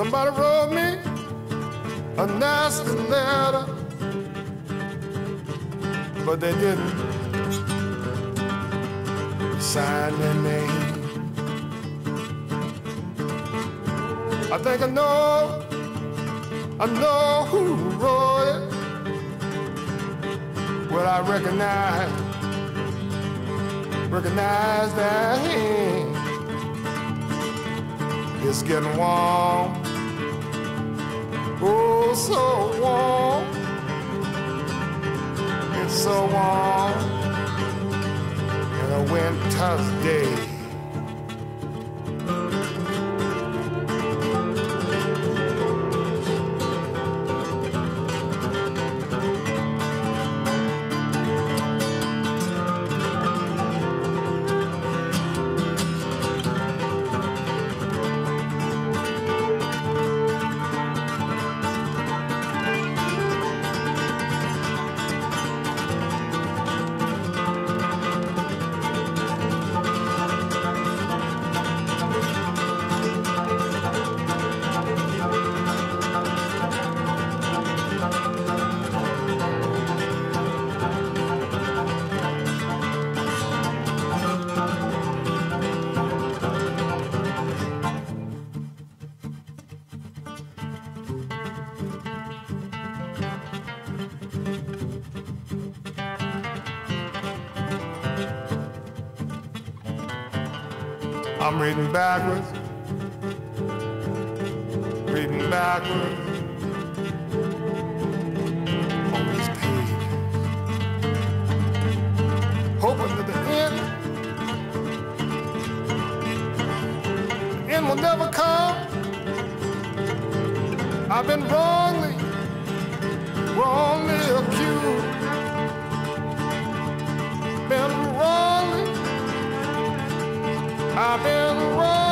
Somebody wrote me a nasty letter, but they didn't sign their name. I think I know who wrote it. Well, I recognize that hand. It's getting warm, oh, so warm. It's so warm in a winter's day. I'm reading backwards on this page, hoping that the end will never come. I've been wrongly accused, I've been wrong.